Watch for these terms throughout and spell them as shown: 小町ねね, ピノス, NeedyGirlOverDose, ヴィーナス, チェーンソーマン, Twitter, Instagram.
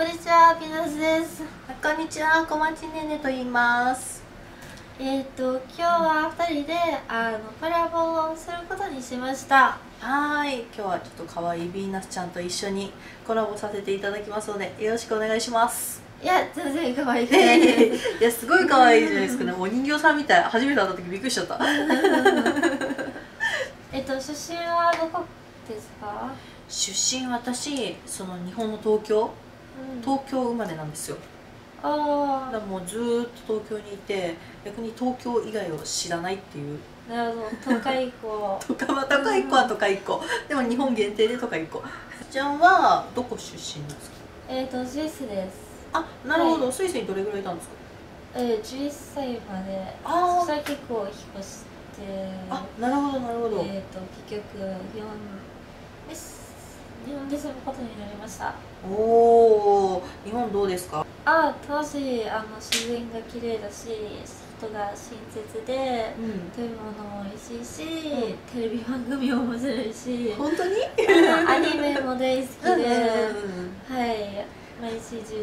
こんにちは、ピノスです。こんにちは、小町ねねと言います。今日は2人でコラボをすることにしました。はい、今日はちょっと可愛いヴィーナスちゃんと一緒にコラボさせていただきますので、よろしくお願いします。いや、全然可愛くないです。いや、すごい可愛いじゃないですかね。お人形さんみたい。初めて会った時びっくりしちゃった。出身はどこですか？出身、私、その日本の東京。東京生まれなんですよ。だからもうずーっと東京にいて、逆に東京以外を知らないっていう。なるほど、都会以降。都会以降は都会以降。でも日本限定で都会以降。ちゃんはどこ出身なんですか？スイスです。あ、なるほど、はい、スイスにどれぐらいいたんですか？11歳まで。ああ。それ結構引っ越して。あ、なるほどなるほど。結局日本で住むことになりました。おお、日本どうですか？あ、楽しい。自然が綺麗だし、人が親切で、食べ物も美味しいし、テレビ番組も面白いし。本当に？アニメも大好きで、はい、毎日充実して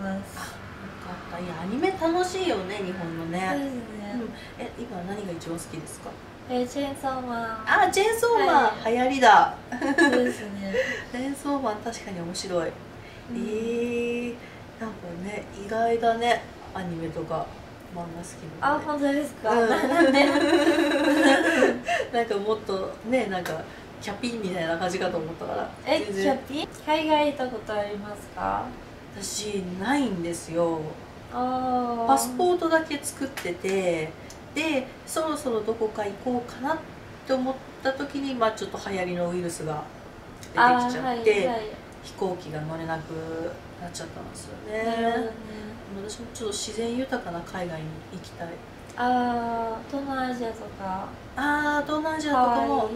ます。いや、アニメ楽しいよね、日本のね。そうですね。今何が一番好きですか？チェーンソーマン。あ、チェーンソーマン、流行りだ。そうですね。チェーンソーマン、確かに面白い。なんかね、意外だね、アニメとか漫画好きなの。あ、本当ですか。なんかもっとね、なんかキャピみたいな感じかと思ったから。キャピ？海外行ったことありますか？私ないんですよ。パスポートだけ作ってて、でそろそろどこか行こうかなって思った時に、まあ、ちょっと流行りのウイルスが出てきちゃって、はいはい、飛行機が乗れなくなっちゃったんですよね。私もちょっと自然豊かな海外に行きたい。あ、東南アジアとか。あ、東南アジアとかも、行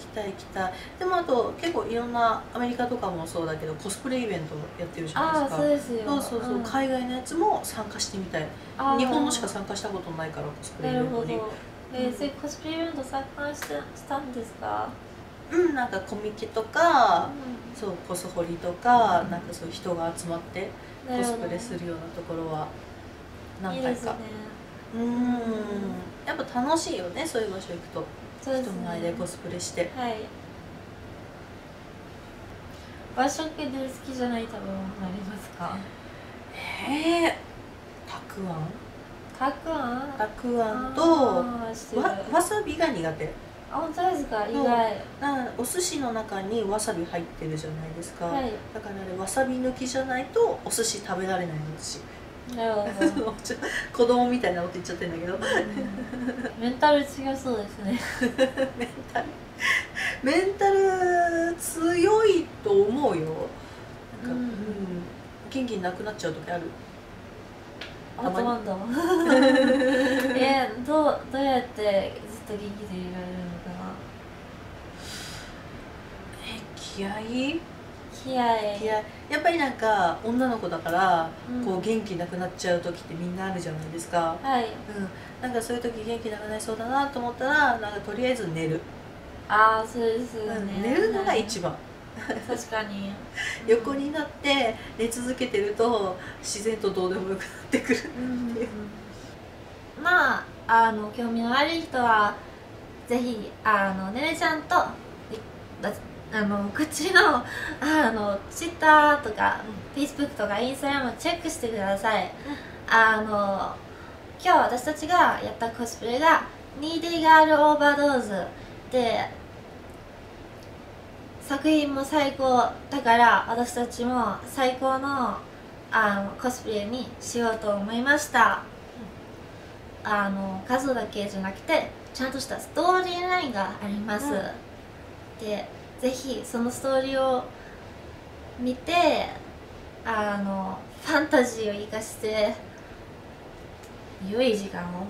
きたい行きたい。でもあと結構いろんな、アメリカとかもそうだけど、コスプレイベントやってるじゃないですか。あ、そうですよ。そうそうそう、海外のやつも参加してみたい。日本のしか参加したことないから、コスプレイベントに。そういうコスプレイベント参加したんですか？うん、なんかコミケとか、そうコスホリとか、なんかそういう人が集まってコスプレするようなところは何回か。いいですね。やっぱ楽しいよね、そういう場所行くと。そうですね。人前でコスプレして。はい。和食で好きじゃない食べ物ありますか？たくあん。たくあんとわさびが苦手。あ、本当ですか？意外。お寿司の中にわさび入ってるじゃないですか。はい、だからあれわさび抜きじゃないとお寿司食べられないんですよ。子供みたいなこと言っちゃってるんだけど、メンタル強そうですね。メンタル強いと思うよ。なんか、元気なくなっちゃう時ある。あ、たまんだ。どうやってずっと元気でいられるのかな。気合いやっぱりなんか女の子だから、こう元気なくなっちゃう時ってみんなあるじゃないですか。はい、なんかそういう時元気なくなりそうだなと思ったら、なんかとりあえず寝る。ああ、そうですよね。寝るのが一番。確かに。横になって寝続けてると自然とどうでもよくなってくるっていう。まあ興味のある人はぜひねねちゃんとこっちのTwitter とか Facebook とか Instagram をチェックしてください。今日私たちがやったコスプレがNeedyGirlOverDose で、作品も最高だから、私たちも最高のコスプレにしようと思いました。数だけじゃなくて、ちゃんとしたストーリーラインがあります。でぜひそのストーリーを見て、ファンタジーを生かして良い時間を。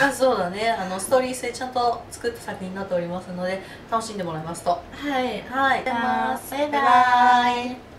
まあそうだね、ストーリー性ちゃんと作った作品になっておりますので、楽しんでもらいますと。はい、はい、バイバイ。